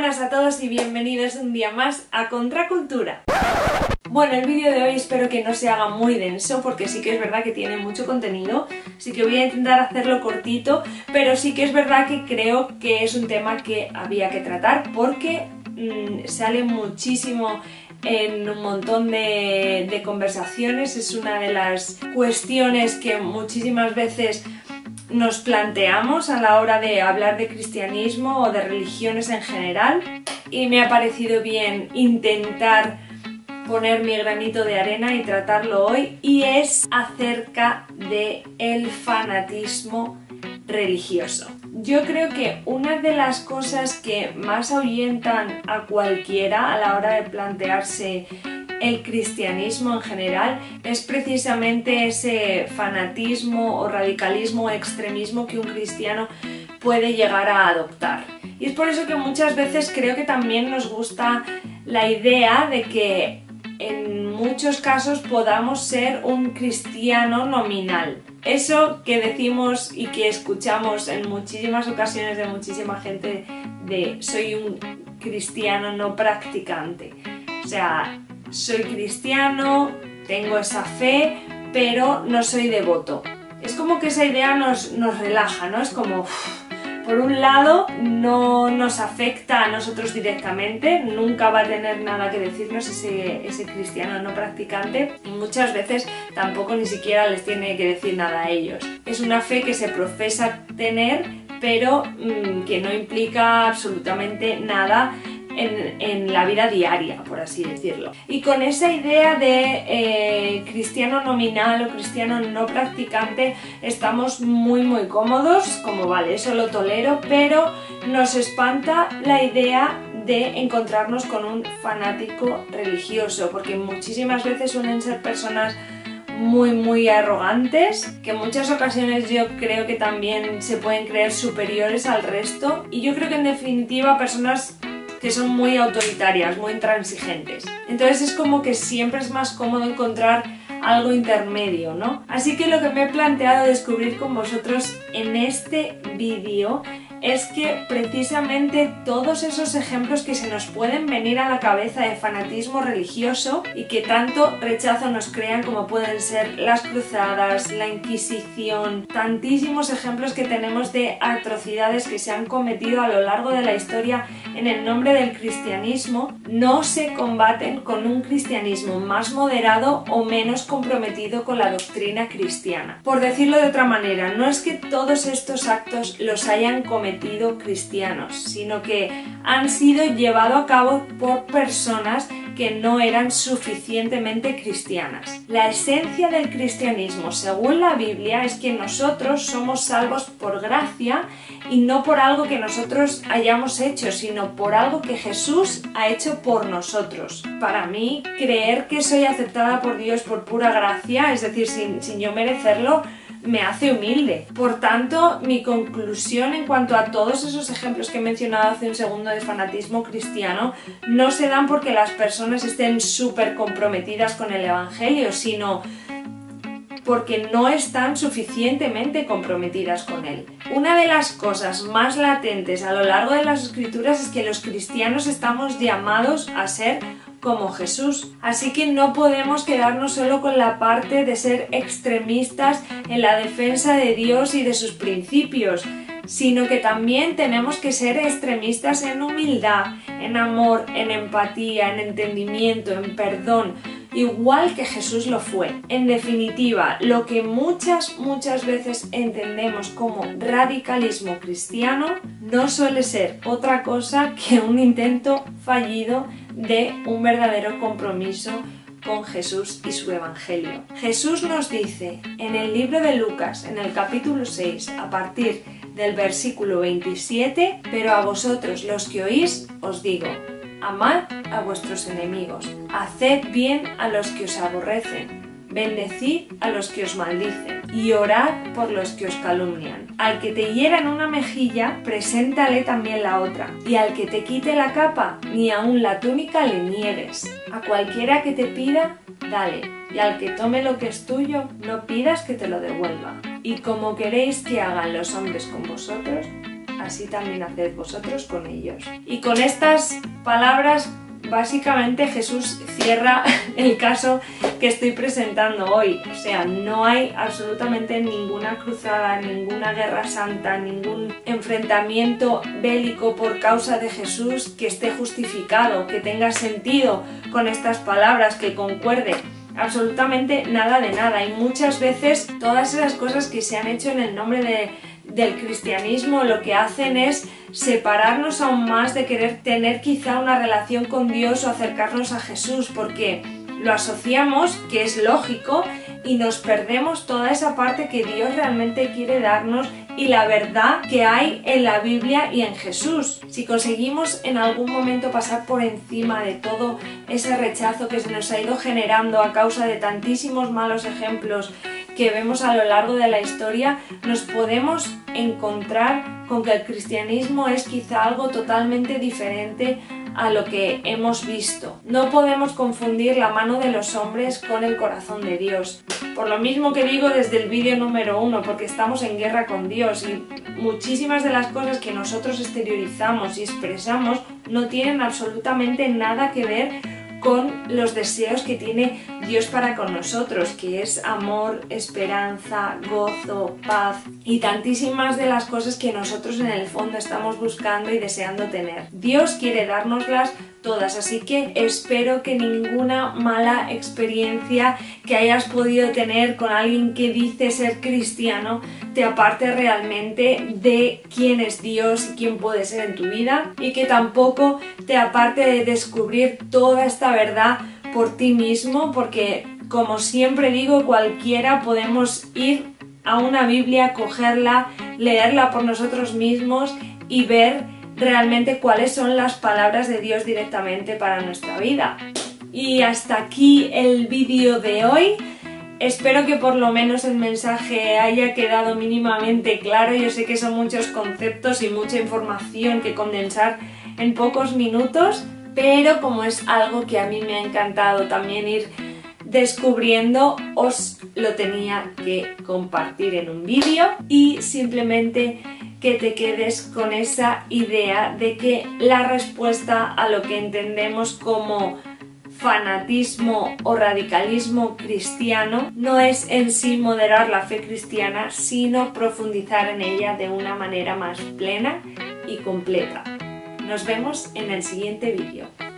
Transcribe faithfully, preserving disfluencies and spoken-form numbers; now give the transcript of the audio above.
buenas a todos y bienvenidos un día más a Contracultura. Bueno, el vídeo de hoy espero que no se haga muy denso porque sí que es verdad que tiene mucho contenido, así que voy a intentar hacerlo cortito, pero sí que es verdad que creo que es un tema que había que tratar porque mmm, sale muchísimo en un montón de, de conversaciones, es una de las cuestiones que muchísimas veces nos planteamos a la hora de hablar de cristianismo o de religiones en general, y me ha parecido bien intentar poner mi granito de arena y tratarlo hoy, y es acerca de el fanatismo religioso. Yo creo que una de las cosas que más ahuyentan a cualquiera a la hora de plantearse el cristianismo en general es precisamente ese fanatismo o radicalismo o extremismo que un cristiano puede llegar a adoptar. Y es por eso que muchas veces creo que también nos gusta la idea de que en muchos casos podamos ser un cristiano nominal. Eso que decimos y que escuchamos en muchísimas ocasiones de muchísima gente de soy un cristiano no practicante. O sea, soy cristiano, tengo esa fe, pero no soy devoto. Es como que esa idea nos, nos relaja, ¿no? Es como, uff, por un lado, no nos afecta a nosotros directamente, nunca va a tener nada que decirnos ese, ese cristiano no practicante, y muchas veces tampoco ni siquiera les tiene que decir nada a ellos. Es una fe que se profesa tener, pero mmm, que no implica absolutamente nada En, en la vida diaria, por así decirlo. Y con esa idea de eh, cristiano nominal o cristiano no practicante estamos muy muy cómodos, como vale, eso lo tolero, pero nos espanta la idea de encontrarnos con un fanático religioso, porque muchísimas veces suelen ser personas muy muy arrogantes, que en muchas ocasiones yo creo que también se pueden creer superiores al resto, y yo creo que en definitiva personas que son muy autoritarias, muy intransigentes. Entonces es como que siempre es más cómodo encontrar algo intermedio, ¿no? Así que lo que me he planteado descubrir con vosotros en este vídeo es que precisamente todos esos ejemplos que se nos pueden venir a la cabeza de fanatismo religioso y que tanto rechazo nos crean, como pueden ser las cruzadas, la Inquisición, tantísimos ejemplos que tenemos de atrocidades que se han cometido a lo largo de la historia en el nombre del cristianismo, no se combaten con un cristianismo más moderado o menos comprometido con la doctrina cristiana. Por decirlo de otra manera, no es que todos estos actos los hayan cometido cristianos, sino que han sido llevados a cabo por personas que no eran suficientemente cristianas. La esencia del cristianismo, según la Biblia, es que nosotros somos salvos por gracia y no por algo que nosotros hayamos hecho, sino por algo que Jesús ha hecho por nosotros. Para mí, creer que soy aceptada por Dios por pura gracia, es decir, sin, sin yo merecerlo, me hace humilde. Por tanto, mi conclusión en cuanto a todos esos ejemplos que he mencionado hace un segundo de fanatismo cristiano no se dan porque las personas estén súper comprometidas con el evangelio, sino porque no están suficientemente comprometidas con él. Una de las cosas más latentes a lo largo de las escrituras es que los cristianos estamos llamados a ser como Jesús. Así que no podemos quedarnos solo con la parte de ser extremistas en la defensa de Dios y de sus principios, sino que también tenemos que ser extremistas en humildad, en amor, en empatía, en entendimiento, en perdón, igual que Jesús lo fue. En definitiva, lo que muchas, muchas veces entendemos como radicalismo cristiano no suele ser otra cosa que un intento fallido de un verdadero compromiso con Jesús y su evangelio. Jesús nos dice en el libro de Lucas, en el capítulo seis, a partir del versículo veintisiete, pero a vosotros los que oís os digo, amad a vuestros enemigos, haced bien a los que os aborrecen, bendecid a los que os maldicen y orad por los que os calumnian. Al que te hiera en una mejilla, preséntale también la otra, y al que te quite la capa, ni aun la túnica le niegues. A cualquiera que te pida, dale, y al que tome lo que es tuyo, no pidas que te lo devuelva. Y como queréis que hagan los hombres con vosotros, así también haced vosotros con ellos. Y con estas palabras, básicamente Jesús cierra el caso que estoy presentando hoy. O sea, no hay absolutamente ninguna cruzada, ninguna guerra santa, ningún enfrentamiento bélico por causa de Jesús que esté justificado, que tenga sentido con estas palabras, que concuerde. Absolutamente nada de nada. Y muchas veces todas esas cosas que se han hecho en el nombre de, del cristianismo, lo que hacen es separarnos aún más de querer tener quizá una relación con Dios o acercarnos a Jesús, porque lo asociamos, que es lógico, y nos perdemos toda esa parte que Dios realmente quiere darnos y la verdad que hay en la Biblia y en Jesús. Si conseguimos en algún momento pasar por encima de todo ese rechazo que se nos ha ido generando a causa de tantísimos malos ejemplos que vemos a lo largo de la historia, nos podemos encontrar con que el cristianismo es quizá algo totalmente diferente a lo que hemos visto. No podemos confundir la mano de los hombres con el corazón de Dios. Por lo mismo que digo desde el vídeo número uno, porque estamos en guerra con Dios y muchísimas de las cosas que nosotros exteriorizamos y expresamos no tienen absolutamente nada que ver con los deseos que tiene Dios para con nosotros, que es amor, esperanza, gozo, paz y tantísimas de las cosas que nosotros en el fondo estamos buscando y deseando tener. Dios quiere dárnoslas todas, así que espero que ninguna mala experiencia que hayas podido tener con alguien que dice ser cristiano te aparte realmente de quién es Dios y quién puede ser en tu vida, y que tampoco te aparte de descubrir toda esta verdad por ti mismo, porque como siempre digo, cualquiera podemos ir a una Biblia, cogerla, leerla por nosotros mismos y ver realmente cuáles son las palabras de Dios directamente para nuestra vida. Y hasta aquí el vídeo de hoy. Espero que por lo menos el mensaje haya quedado mínimamente claro. Yo sé que son muchos conceptos y mucha información que condensar en pocos minutos, pero como es algo que a mí me ha encantado también ir descubriendo, os lo tenía que compartir en un vídeo. Y simplemente que te quedes con esa idea de que la respuesta a lo que entendemos como fanatismo o radicalismo cristiano no es en sí moderar la fe cristiana, sino profundizar en ella de una manera más plena y completa. Nos vemos en el siguiente vídeo.